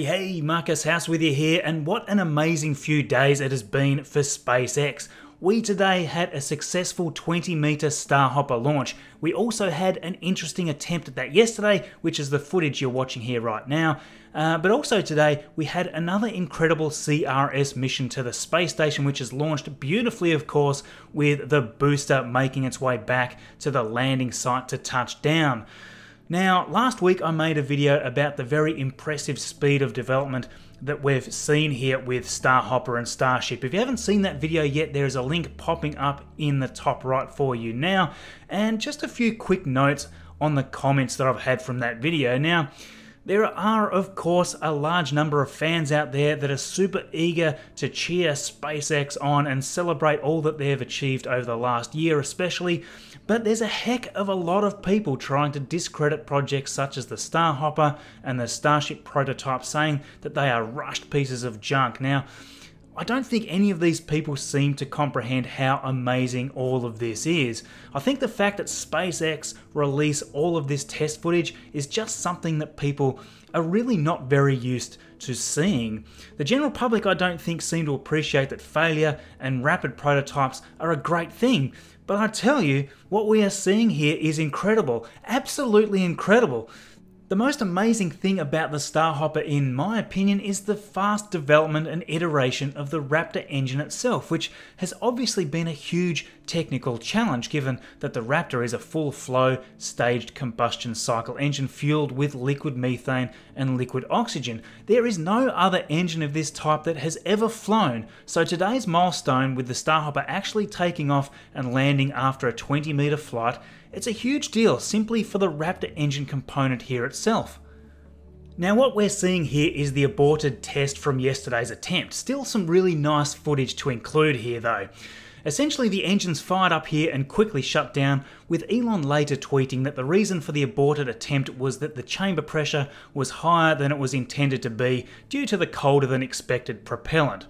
Hey, Marcus House with you here, and what an amazing few days it has been for SpaceX. We today had a successful 20-meter Starhopper launch. We also had an interesting attempt at that yesterday, which is the footage you're watching here right now. But also today, we had another incredible CRS mission to the space station, which is launched beautifully, of course, with the booster making its way back to the landing site to touch down. Now, last week I made a video about the very impressive speed of development that we've seen here with Starhopper and Starship. If you haven't seen that video yet, there is a link popping up in the top right for you now. And just a few quick notes on the comments that I've had from that video. Now, there are, of course, a large number of fans out there that are super eager to cheer SpaceX on and celebrate all that they've achieved over the last year especially, but there's a heck of a lot of people trying to discredit projects such as the Starhopper and the Starship prototype, saying that they are rushed pieces of junk. Now, I don't think any of these people seem to comprehend how amazing all of this is. I think the fact that SpaceX released all of this test footage is just something that people are really not very used to seeing. The general public, I don't think, seem to appreciate that failure and rapid prototypes are a great thing. But I tell you, what we are seeing here is incredible, absolutely incredible. The most amazing thing about the Starhopper, in my opinion, is the fast development and iteration of the Raptor engine itself, which has obviously been a huge technical challenge given that the Raptor is a full-flow staged combustion cycle engine fueled with liquid methane and liquid oxygen. There is no other engine of this type that has ever flown, so today's milestone with the Starhopper actually taking off and landing after a 20-meter flight, it's a huge deal simply for the Raptor engine component here itself. Now, what we're seeing here is the aborted test from yesterday's attempt. Still some really nice footage to include here though. Essentially, the engines fired up here and quickly shut down, with Elon later tweeting that the reason for the aborted attempt was that the chamber pressure was higher than it was intended to be due to the colder than expected propellant.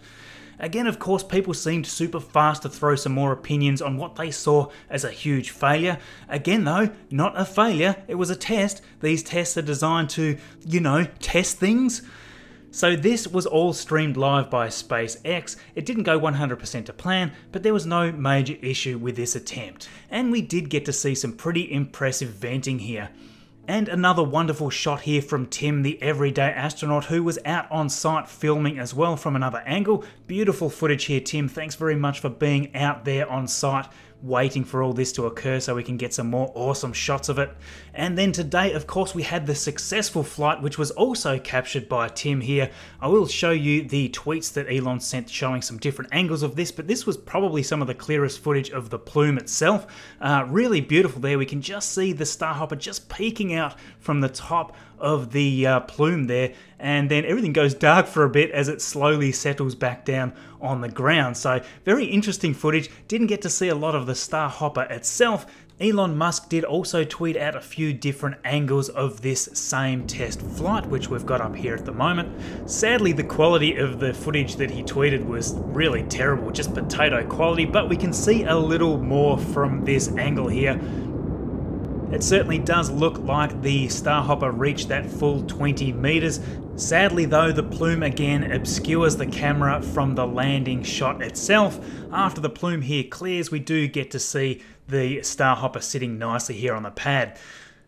Again, of course, people seemed super fast to throw some more opinions on what they saw as a huge failure. Again though, not a failure, it was a test. These tests are designed to, you know, test things. So this was all streamed live by SpaceX. It didn't go 100% to plan, but there was no major issue with this attempt. And we did get to see some pretty impressive venting here. And another wonderful shot here from Tim, the everyday astronaut, who was out on site filming as well from another angle. Beautiful footage here, Tim. Thanks very much for being out there on site, waiting for all this to occur so we can get some more awesome shots of it. And then today, of course, we had the successful flight, which was also captured by Tim here. I will show you the tweets that Elon sent showing some different angles of this, but this was probably some of the clearest footage of the plume itself. Really beautiful there. We can just see the Starhopper just peeking out from the top of the plume there, and then everything goes dark for a bit as it slowly settles back down on the ground. So very interesting footage. Didn't get to see a lot of the Starhopper itself. Elon Musk did also tweet out a few different angles of this same test flight, which we've got up here at the moment. Sadly, the quality of the footage that he tweeted was really terrible, just potato quality, but we can see a little more from this angle here. It certainly does look like the Starhopper reached that full 20 meters. Sadly though, the plume again obscures the camera from the landing shot itself. After the plume here clears, we do get to see the Starhopper sitting nicely here on the pad.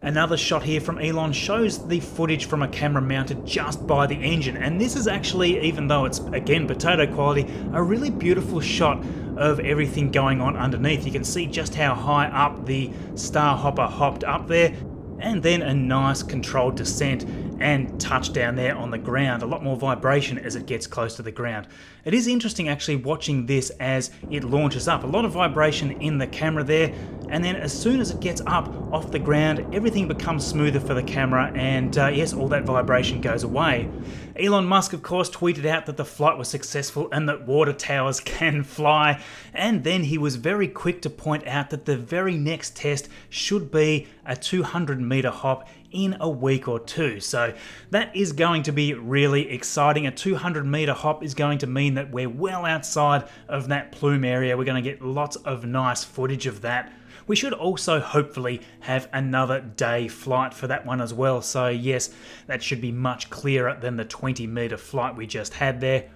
Another shot here from Elon shows the footage from a camera mounted just by the engine, and this is actually, even though it's again potato quality, a really beautiful shot of everything going on underneath. You can see just how high up the Starhopper hopped up there, and then a nice controlled descent and touchdown there on the ground. A lot more vibration as it gets close to the ground. It is interesting actually watching this as it launches up. A lot of vibration in the camera there, and then as soon as it gets up off the ground, everything becomes smoother for the camera, and yes, all that vibration goes away. Elon Musk, of course, tweeted out that the flight was successful and that water towers can fly, and then he was very quick to point out that the very next test should be a 200-meter hop in a week or two. So that is going to be really exciting. A 200-meter hop is going to mean that we're well outside of that plume area. We're going to get lots of nice footage of that. We should also hopefully have another day flight for that one as well. So yes, that should be much clearer than the 20-meter flight we just had there.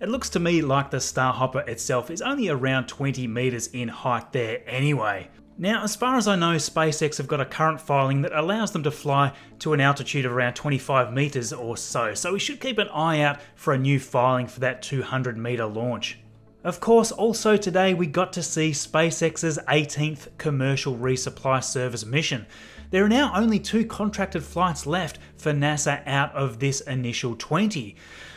It looks to me like the Starhopper itself is only around 20 meters in height there anyway. Now, as far as I know, SpaceX have got a current filing that allows them to fly to an altitude of around 25 meters or so, so we should keep an eye out for a new filing for that 200-meter launch. Of course, also today we got to see SpaceX's 18th commercial resupply service mission. There are now only 2 contracted flights left for NASA out of this initial 20.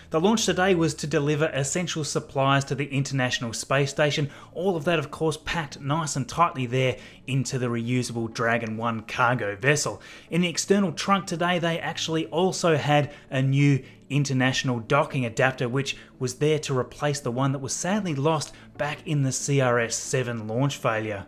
The launch today was to deliver essential supplies to the International Space Station, all of that of course packed nice and tightly there into the reusable Dragon 1 cargo vessel. In the external trunk today they actually also had a new international docking adapter which was there to replace the one that was sadly lost back in the CRS-7 launch failure.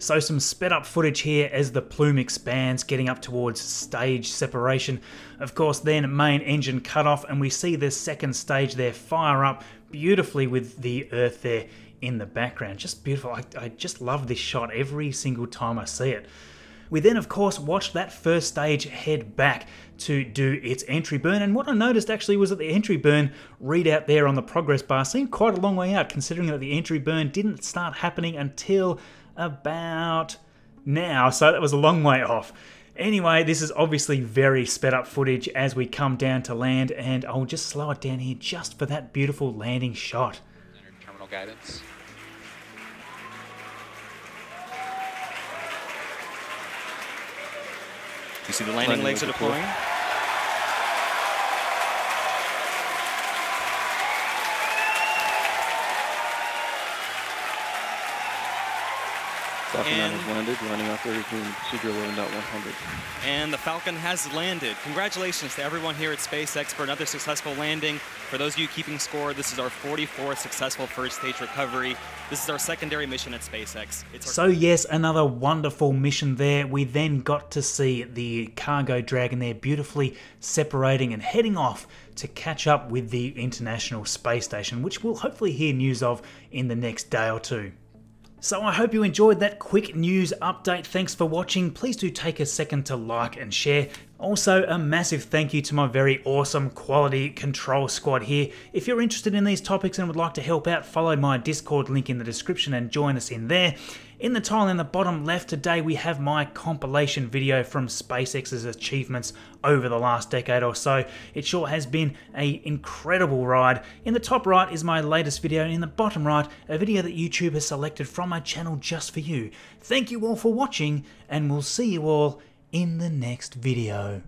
So some sped up footage here as the plume expands, getting up towards stage separation. Of course then main engine cut off and we see the second stage there fire up beautifully with the Earth there in the background. Just beautiful. I just love this shot every single time I see it. We then of course watched that first stage head back to do its entry burn, and what I noticed actually was that the entry burn readout there on the progress bar seemed quite a long way out, considering that the entry burn didn't start happening until about now, so that was a long way off. Anyway, this is obviously very sped up footage as we come down to land, and I'll just slow it down here just for that beautiful landing shot. Terminal guidance. You see the landing legs are deploying. Falcon has landed, running off their procedure 11.100. And the Falcon has landed. Congratulations to everyone here at SpaceX for another successful landing. For those of you keeping score, this is our 44th successful first stage recovery. This is our secondary mission at SpaceX. So yes, another wonderful mission there. We then got to see the cargo Dragon there beautifully separating and heading off to catch up with the International Space Station, which we'll hopefully hear news of in the next day or two. So I hope you enjoyed that quick news update. Thanks for watching. Please do take a second to like and share. Also, a massive thank you to my very awesome quality control squad here. If you're interested in these topics and would like to help out, follow my Discord link in the description and join us in there. In the tile in the bottom left today, we have my compilation video from SpaceX's achievements over the last decade or so. It sure has been an incredible ride. In the top right is my latest video, and in the bottom right, a video that YouTube has selected from my channel just for you. Thank you all for watching, and we'll see you all in the next video.